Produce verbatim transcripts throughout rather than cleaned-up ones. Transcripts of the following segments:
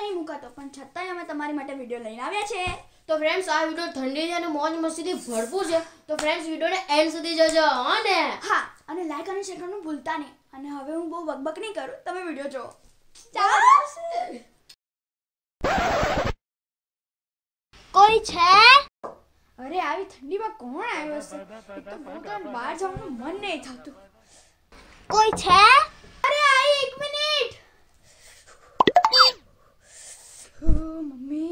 नहीं मुकातो पण छतांय અમે તમારી માટે વિડિયો લઈને આવ્યા છે। તો ફ્રેન્ડ્સ આ વિડિયો ઠંડી છે અને મોજ મસ્તીથી ભરપૂર છે, તો ફ્રેન્ડ્સ વિડિયોને એન્ડ સુધી જોજો અને હા અને લાઈક અને શેર કરવાનું ભૂલતા નહીં। અને હવે હું બહુ બકબક નહીં કરું, તમે વિડિયો જોઓ। ચાલો કોઈ છે? અરે આવી ઠંડીમાં કોણ આવ્યો છે? એક તો બહુ ટાઈમ બહાર જવાનું મન નહીં થતું। કોઈ છે? અરે આઈ એક મિનિટ मम्मी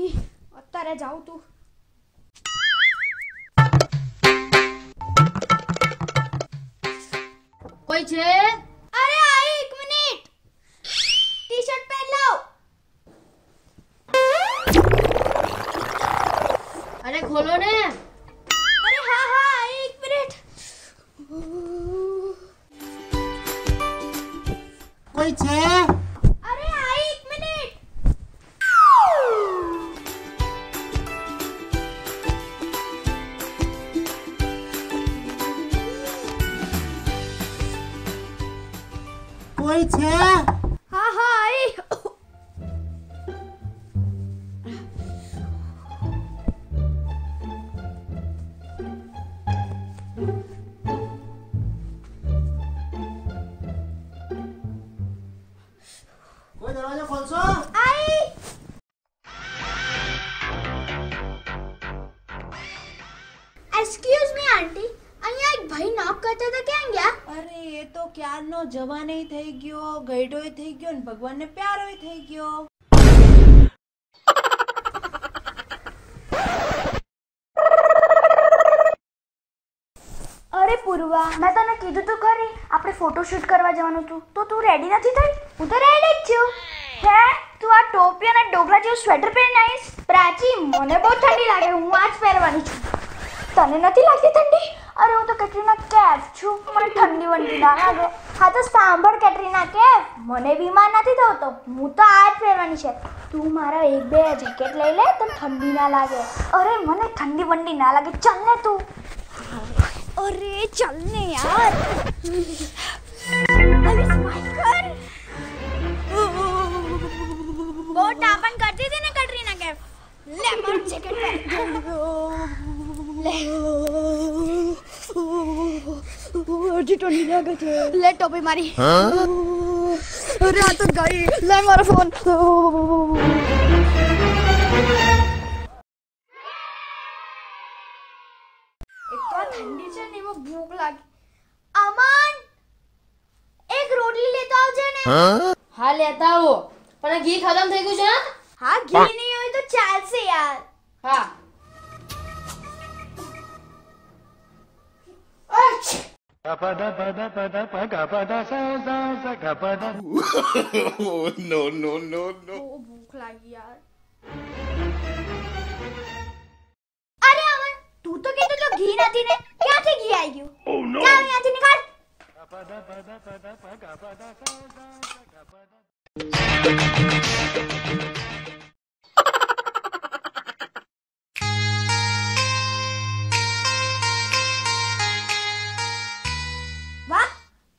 अत्यारे जाऊ तू। कोई छे? अरे आई एक मिनिट, टी शर्ट पहन लो। अरे खोलो ने। अरे हाँ हाँ आई एक मिनिट। कोई छे? कोई छे? हाँ हाँ आई। कोई दरवाजा खोल सो। आई। एक्सक्यूज मी आंटी, અહીંયા એક ભાઈ નાપ કરતા હતા, ક્યાં ગયા? અરે એ તો ક્યારનો જવાને થઈ ગયો, ગઈડોય થઈ ગયો ને ભગવાનને પ્યારોય થઈ ગયો। અરે પૂર્વા, મેં તને કીધું તો ખરી આપણે ફોટોશૂટ કરવા જવાનું હતું, તો તું રેડી નથી થઈ? હું તો રેડી જ છું। હે તું આ ટોપી અને ડોગલા જેવું સ્વેટર પહેરી આવીશ? પ્રાચી મને બહુ ઠંડી લાગે, હું આ જ પહેરવાની છું। તને નથી લાગતી ઠંડી? અરે હું તો કેટરીના કેફ છું, મને ઠંડી વંડી ના લાગે। હા તો સાંભળ કેટરીના કેફ, મને બીમાર નથી થતો, હું તો આ જ પહેરવાની છે। તું મારા એક બે જેકેટ લઈ લે, તને ઠંડી ના લાગે। અરે મને ઠંડી વંડી ના લાગે, ચાલ ને તું। અરે ચાલ ને યાર। અરે સ્માઈલ કર, બહુ ટાપણ કરતી હતી ને કેટરીના કેફ, લે મારું જેકેટ પહેર। ले टोपी मारी। अरे आ तो गई, ले मारा फोन। एक तो ठंडी से नहीं वो भूख लगी। अमन एक रोटी लेता हो जाने। हाँ हाँ लेता हो, पर घी खत्म થઈ ગયું છે। हाँ घी नहीं हो तो चाल से यार। हाँ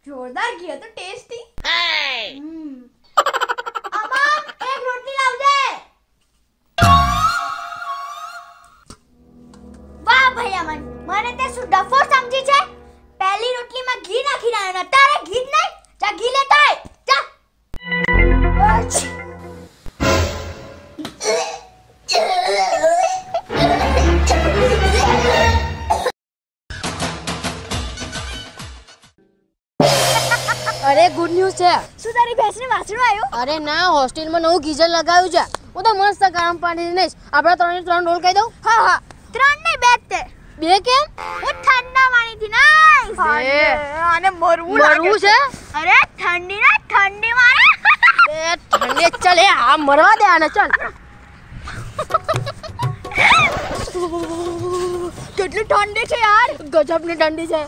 जोरदार किया तो टेस्टी। अम्मा एक रोटी लाओ दे। वाह भाई अमन, माने ते सुद्धा फो समझी छे। पहली रोटली में घी नाखी ना ना, तारे घी नहीं, जा घी लेता है जा। अरे गुड न्यूज छे। सु तारी भैंसने वासणो आयो? अरे ना, हॉस्टेल में नवो गीजर लगायो छे। वो तो मस्त गरम पानी ने आपड़ा त्रण त्रण रोल कई दो। हां हां त्रण नहीं बे ते बे के वो ठंडा पानी थी ना अरे आने मरवू मरवू छे। अरे ठंडी ना ठंडी मारे बे ठंडे चले आ मरवा दे आने चल। कितनी ठंडी छे यार, गजब ने ठंडी छे।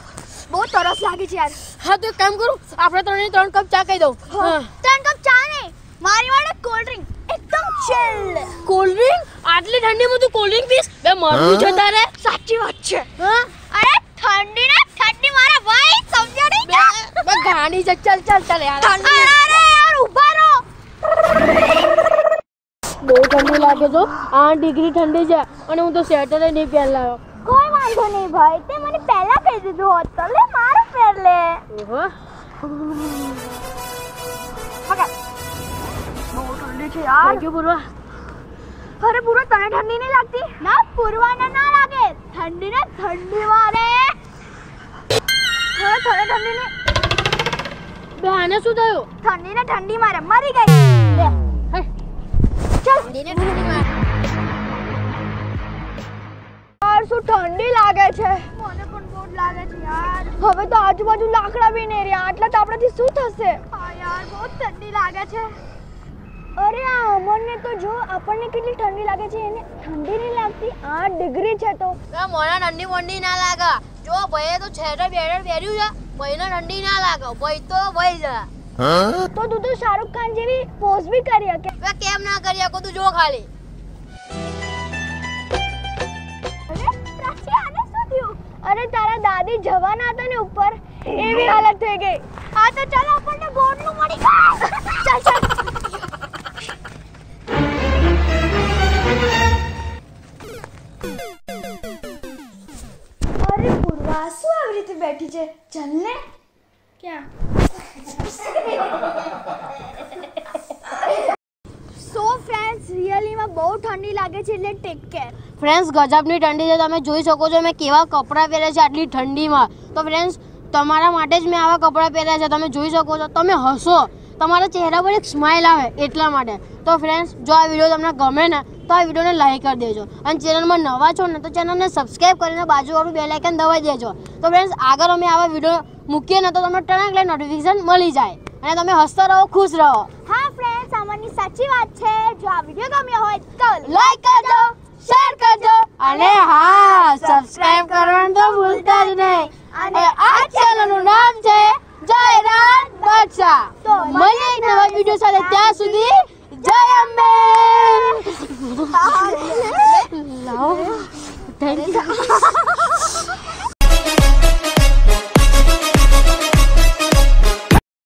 बहुत तरस लागी छे यार। हाँ तो काम करू आपने त्रण त्रण कप चा कही दो। त्रण कप चा नहीं, मारी वाले कोल्ड ड्रिंक एकदम चिल। कोल्ड ड्रिंक आटली ठंडी में तू कोल्ड ड्रिंक पीस? बे मरवू छता रे। साची बात छे। हां अरे ठंडी ना ठंडी मारे भाई, समझो नहीं क्या? बे गानी चल चल चल यार। अरे यार उभा रहो। નાખે છો આઠ ડિગ્રી ઠંડી છે અને હું તો સ્વેટર જ નહીં પહેરલાયો। કોઈ વાંધો નહીં ભાઈ, તે મને પહેલા કહી દીધું હોત તો લે મારું પહેર લે। ઓહો પકડ બહુ ઠંડી છે યાર। ક્યું પૂર્વા? અરે પૂર્વા તને ઠંડી નહીં લાગતી? ના પૂર્વા ના ના લાગે, ઠંડી ને ઠંડી મારે। હા તને ઠંડી ને બહાને શું થયું? ઠંડી ને ઠંડી મારે મરી ગઈ। લે હે ચલ ઠંડી ને ઠંડી માર। યાર શું ઠંડી લાગે છે મને, પણ બહુ લાગે છે યાર। હવે તો આજુબાજુ લાકડા બી ને રહ્યા, આટલા તો આપણાથી શું થશે? હા યાર બહુ ઠંડી લાગે છે। અરે આ અમરને તો જો, આપણને કેટલી ઠંડી લાગે છે, એને ઠંડી નહીં લાગતી। આઠ ડિગ્રી છે તો મોના ઠંડી મોંડી ના લાગે। જો ભાઈએ તો છેડે બેડે બેર્યું છે, ભાઈને ઠંડી ના લાગે, ભાઈ તો ભાઈ જા। હા તો તું તો શાહરુખ ખાન જેવી પોઝ ભી કરી શકે। હવે કેમ ના કરી શકો તું? જો ખાલી અરે પ્રાચી આને શું થયું? અરે તારા દાદી જવાના હતા ને ઉપર, એવી હાલત થઈ ગઈ। આ તો ચાલ આપણને બોર્ડનું મળી ગયું। ચાલ ચાલ बैठी है, चलने क्या? So friends, really में बहुत ठंडी लागे छे એટલે टेक केयर। फ्रेंड्स गजबनी ठंडी છે, તમે જોઈ શકો છો મે કેવા કપડા પહેર્યા છે આટલી ઠંડીમાં। તો ફ્રેન્ડ્સ તમારા માટે જ મે આવા કપડા પહેર્યા છે, તમે જોઈ શકો છો। તમે હસો, તમારા ચહેરા પર એક સ્માઈલ આવે એટલા માટે। તો ફ્રેન્ડ્સ જો આ વિડિયો તમને ગમે ને તો આ વિડિયોને લાઈક કરી દેજો, અને ચેનલમાં નવા છો ને તો ચેનલને સબસ્ક્રાઇબ કરીને બાજુવાળું બેલ આઇકન દબાવી દેજો। તો ફ્રેન્ડ્સ આગળ અમે આવા વિડિયો મૂકીએ ને તો તમને ટણાક લઈ નોટિફિકેશન મળી જાય અને તમે હસતા રહો, ખુશ રહો। હા ફ્રેન્ડ્સ, આમાંની સાચી વાત છે। જો આ વિડિયો ગમ્યો હોય તો લાઈક કરજો, શેર કરજો, અને હા સબસ્ક્રાઇબ કરવાનું તો ભૂલતા જ નહીં। અને આ ચેનલનું નામ છે જયરાજ બાદશાહ। તો મળીએ એક નવા વિડિયો સાથે, ત્યાં સુધી जय अम्बे। Love thank you.